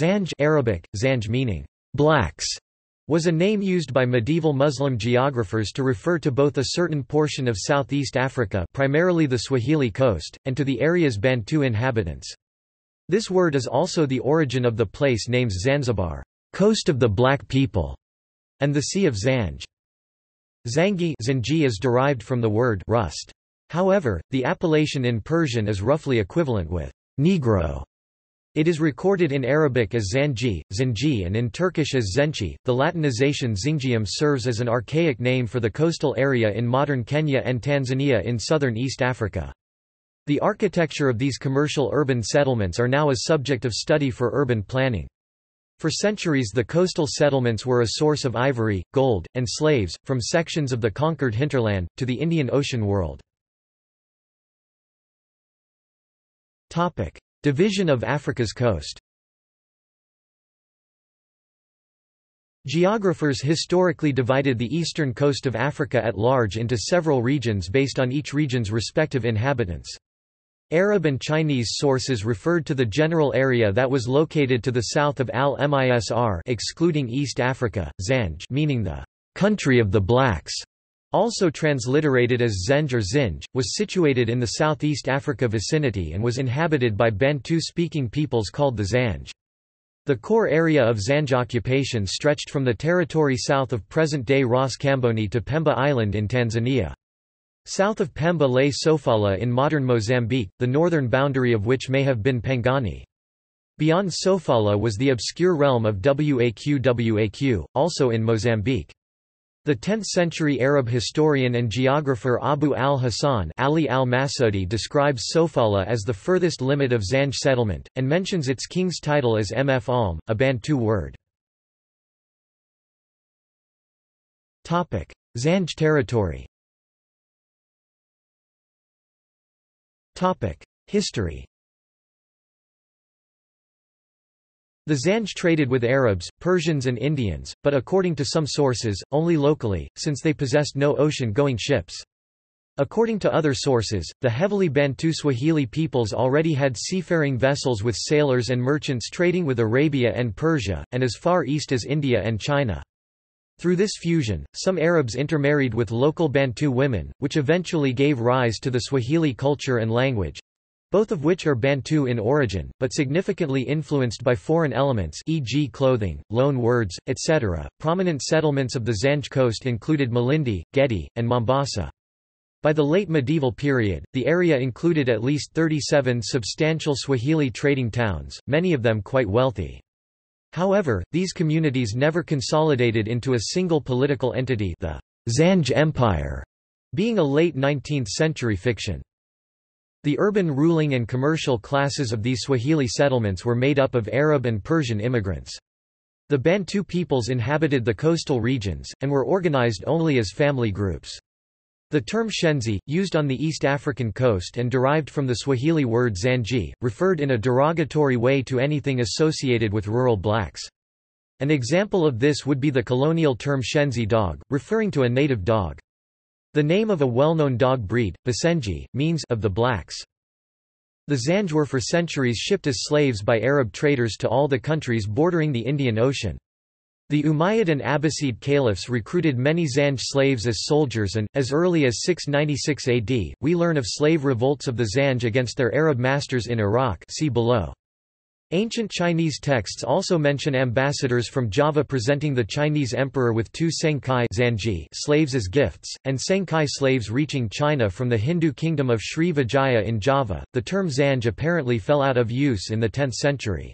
Zanj, Arabic, Zanj meaning blacks, was a name used by medieval Muslim geographers to refer to both a certain portion of Southeast Africa, primarily the Swahili coast, and to the area's Bantu inhabitants. This word is also the origin of the place names Zanzibar, coast of the black people, and the Sea of Zanj. Zangi is derived from the word rust. However, the appellation in Persian is roughly equivalent with negro. It is recorded in Arabic as Zanji, Zingi, and in Turkish as Zenci. The Latinization Zingium serves as an archaic name for the coastal area in modern Kenya and Tanzania in southern East Africa. The architecture of these commercial urban settlements are now a subject of study for urban planning. For centuries the coastal settlements were a source of ivory, gold, and slaves, from sections of the conquered hinterland, to the Indian Ocean world. Division of Africa's coast. Geographers historically divided the eastern coast of Africa at large into several regions based on each region's respective inhabitants. Arab and Chinese sources referred to the general area that was located to the south of Al-Misr, excluding East Africa, Zanj, meaning the country of the blacks, also transliterated as Zenj or Zinj, was situated in the Southeast Africa vicinity and was inhabited by Bantu-speaking peoples called the Zanj. The core area of Zanj occupation stretched from the territory south of present-day Ras Kamboni to Pemba Island in Tanzania. South of Pemba lay Sofala in modern Mozambique, the northern boundary of which may have been Pangani. Beyond Sofala was the obscure realm of Waqwaq, also in Mozambique. The 10th-century Arab historian and geographer Abu al-Hassan Ali al-Masudi describes Sofala as the furthest limit of Zanj settlement, and mentions its king's title as Mf Alm, a Bantu word. Zanj territory. History. The Zanj traded with Arabs, Persians and Indians, but according to some sources, only locally, since they possessed no ocean-going ships. According to other sources, the heavily Bantu Swahili peoples already had seafaring vessels with sailors and merchants trading with Arabia and Persia, and as far east as India and China. Through this fusion, some Arabs intermarried with local Bantu women, which eventually gave rise to the Swahili culture and language, both of which are Bantu in origin, but significantly influenced by foreign elements, e.g. clothing, loan words, etc. Prominent settlements of the Zanj coast included Malindi, Gedi, and Mombasa. By the late medieval period, the area included at least 37 substantial Swahili trading towns, many of them quite wealthy. However, these communities never consolidated into a single political entity, the Zanj Empire, being a late 19th-century fiction. The urban ruling and commercial classes of these Swahili settlements were made up of Arab and Persian immigrants. The Bantu peoples inhabited the coastal regions, and were organized only as family groups. The term Shenzi, used on the East African coast and derived from the Swahili word Zanji, referred in a derogatory way to anything associated with rural blacks. An example of this would be the colonial term Shenzi dog, referring to a native dog. The name of a well-known dog breed, Basenji, means of the blacks. The Zanj were for centuries shipped as slaves by Arab traders to all the countries bordering the Indian Ocean. The Umayyad and Abbasid caliphs recruited many Zanj slaves as soldiers and, as early as 696 AD, we learn of slave revolts of the Zanj against their Arab masters in Iraq. See below. Ancient Chinese texts also mention ambassadors from Java presenting the Chinese emperor with 2 Senkai Zanji slaves as gifts, and Senkai slaves reaching China from the Hindu kingdom of Sri Vijaya in Java. The term Zanj apparently fell out of use in the 10th century.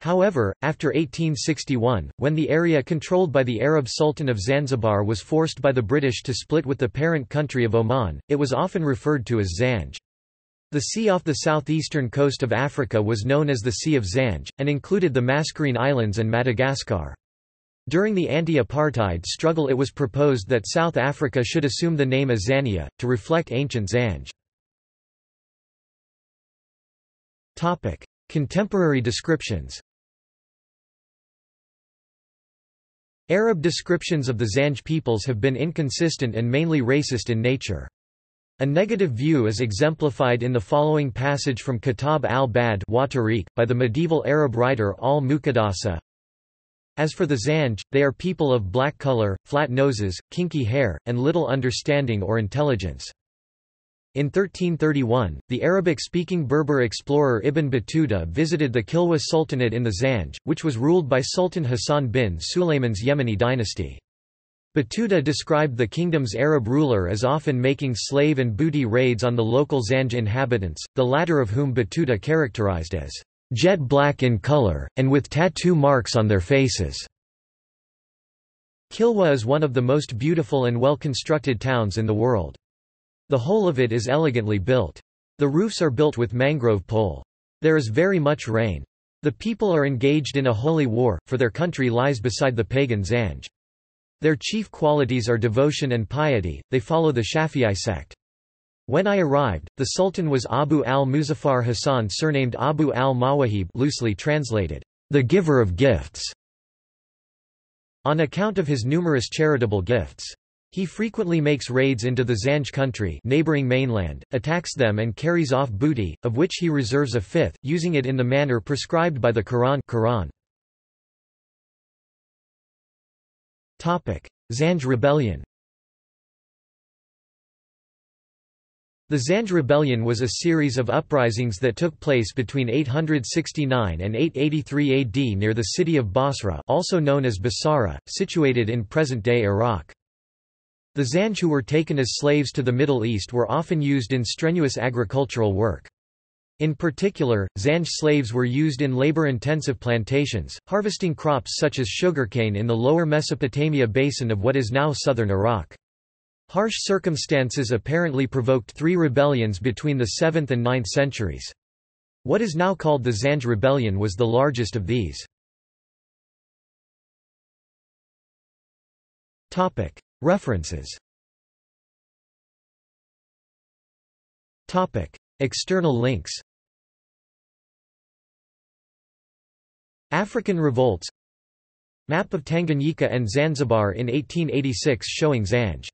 However, after 1861, when the area controlled by the Arab Sultan of Zanzibar was forced by the British to split with the parent country of Oman, it was often referred to as Zanj. The sea off the southeastern coast of Africa was known as the Sea of Zanj, and included the Mascarene Islands and Madagascar. During the anti-apartheid struggle it was proposed that South Africa should assume the name Azania, to reflect ancient Zanj. Contemporary descriptions. Arab descriptions of the Zanj peoples have been inconsistent and mainly racist in nature. A negative view is exemplified in the following passage from Kitab al-Bad wa-t-Tariq, by the medieval Arab writer al-Mukaddasa. As for the Zanj, they are people of black color, flat noses, kinky hair, and little understanding or intelligence. In 1331, the Arabic-speaking Berber explorer Ibn Battuta visited the Kilwa Sultanate in the Zanj, which was ruled by Sultan Hassan bin Sulayman's Yemeni dynasty. Battuta described the kingdom's Arab ruler as often making slave and booty raids on the local Zanj inhabitants, the latter of whom Battuta characterized as jet black in color, and with tattoo marks on their faces. Kilwa is one of the most beautiful and well-constructed towns in the world. The whole of it is elegantly built. The roofs are built with mangrove pole. There is very much rain. The people are engaged in a holy war, for their country lies beside the pagan Zanj. Their chief qualities are devotion and piety, they follow the Shafi'i sect. When I arrived, the sultan was Abu al-Muzaffar Hassan, surnamed Abu al-Mawahib, loosely translated, the giver of gifts, on account of his numerous charitable gifts. He frequently makes raids into the Zanj country, neighboring mainland, attacks them and carries off booty, of which he reserves a fifth, using it in the manner prescribed by the Quran. Zanj Rebellion. The Zanj Rebellion was a series of uprisings that took place between 869 and 883 AD near the city of Basra, also known as Basara, situated in present-day Iraq. The Zanj who were taken as slaves to the Middle East were often used in strenuous agricultural work. In particular, Zanj slaves were used in labor-intensive plantations, harvesting crops such as sugarcane in the lower Mesopotamia basin of what is now southern Iraq. Harsh circumstances apparently provoked three rebellions between the 7th and 9th centuries. What is now called the Zanj Rebellion was the largest of these. References. External links. African revolts. Map of Tanganyika and Zanzibar in 1886 showing Zanj.